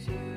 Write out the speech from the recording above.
to